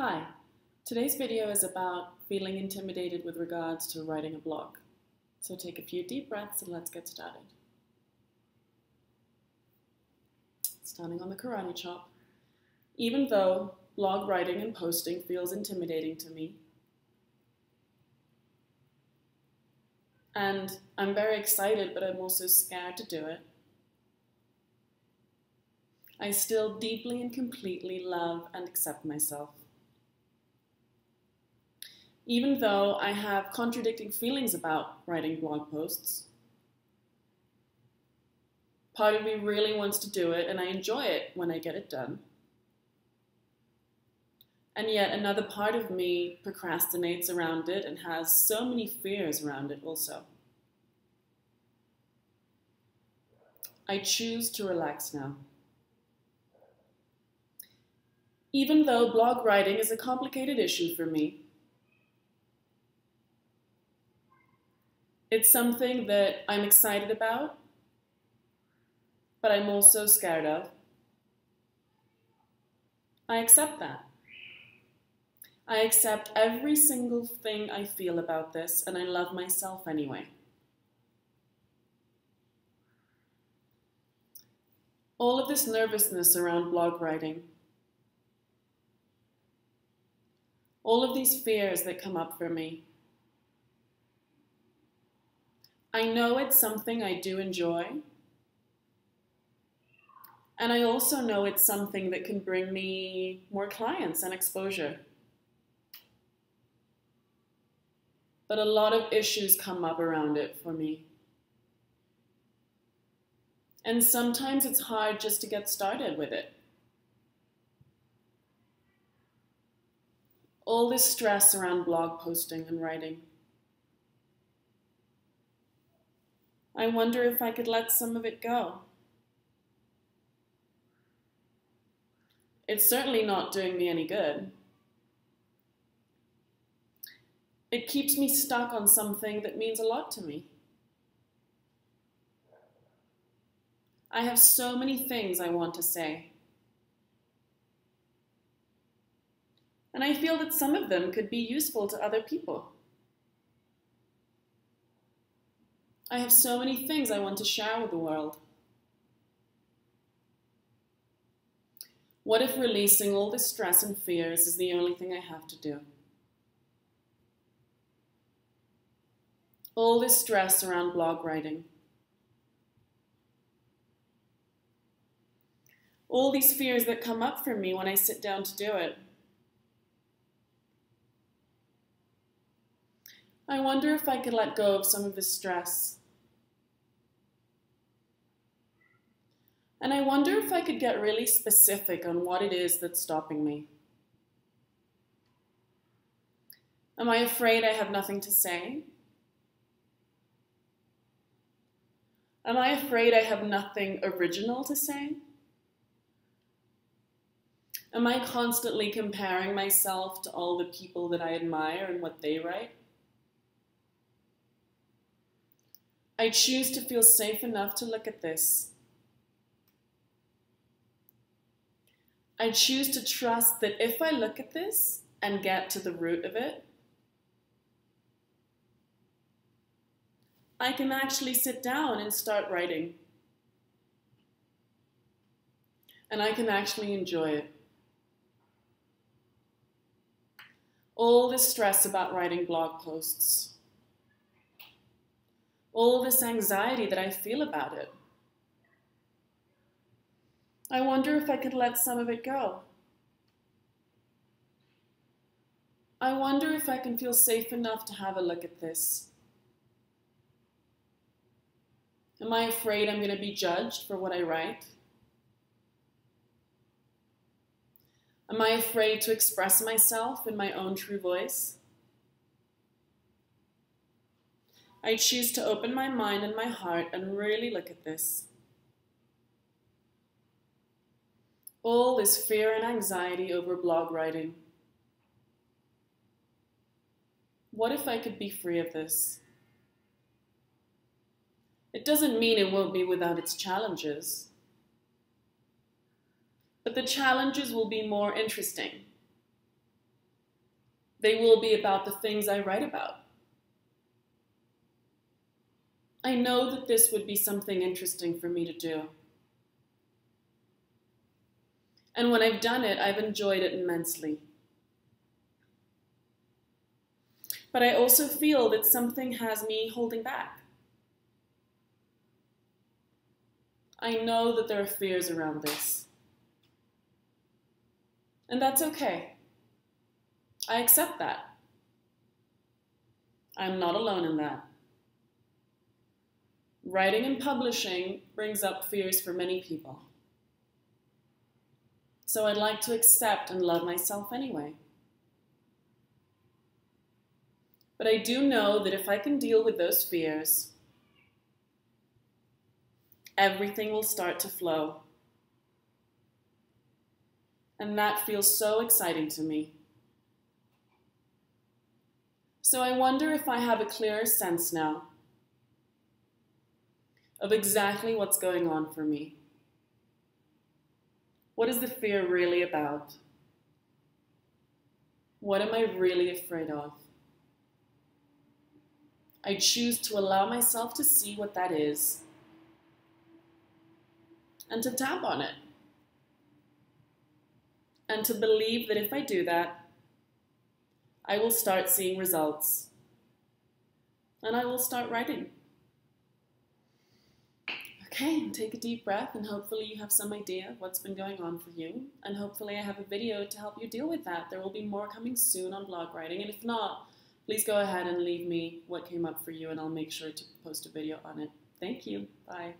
Hi, today's video is about feeling intimidated with regards to writing a blog. So take a few deep breaths and let's get started. Starting on the karate chop. Even though blog writing and posting feels intimidating to me, and I'm very excited, but I'm also scared to do it, I still deeply and completely love and accept myself. Even though I have contradicting feelings about writing blog posts, part of me really wants to do it, and I enjoy it when I get it done. And yet another part of me procrastinates around it and has so many fears around it also. I choose to relax now. Even though blog writing is a complicated issue for me, it's something that I'm excited about, but I'm also scared of. I accept that. I accept every single thing I feel about this, and I love myself anyway. All of this nervousness around blog writing, all of these fears that come up for me, I know it's something I do enjoy, and I also know it's something that can bring me more clients and exposure. But a lot of issues come up around it for me. And sometimes it's hard just to get started with it. All this stress around blog posting and writing. I wonder if I could let some of it go. It's certainly not doing me any good. It keeps me stuck on something that means a lot to me. I have so many things I want to say. And I feel that some of them could be useful to other people. I have so many things I want to share with the world. What if releasing all this stress and fears is the only thing I have to do? All this stress around blog writing. All these fears that come up for me when I sit down to do it. I wonder if I could let go of some of this stress. And I wonder if I could get really specific on what it is that's stopping me. Am I afraid I have nothing to say? Am I afraid I have nothing original to say? Am I constantly comparing myself to all the people that I admire and what they write? I choose to feel safe enough to look at this. I choose to trust that if I look at this and get to the root of it, I can actually sit down and start writing. And I can actually enjoy it. All this stress about writing blog posts, all this anxiety that I feel about it, I wonder if I could let some of it go. I wonder if I can feel safe enough to have a look at this. Am I afraid I'm going to be judged for what I write? Am I afraid to express myself in my own true voice? I choose to open my mind and my heart and really look at this. All this fear and anxiety over blog writing. What if I could be free of this? It doesn't mean it won't be without its challenges. But the challenges will be more interesting. They will be about the things I write about. I know that this would be something interesting for me to do. And when I've done it, I've enjoyed it immensely. But I also feel that something has me holding back. I know that there are fears around this. And that's okay. I accept that. I'm not alone in that. Writing and publishing brings up fears for many people. So I'd like to accept and love myself anyway. But I do know that if I can deal with those fears, everything will start to flow. And that feels so exciting to me. So I wonder if I have a clearer sense now of exactly what's going on for me. What is the fear really about? What am I really afraid of? I choose to allow myself to see what that is and to tap on it and to believe that if I do that, I will start seeing results and I will start writing. Okay, take a deep breath and hopefully you have some idea of what's been going on for you, and hopefully I have a video to help you deal with that. There will be more coming soon on blog writing, and if not, please go ahead and leave me what came up for you and I'll make sure to post a video on it. Thank you. Bye.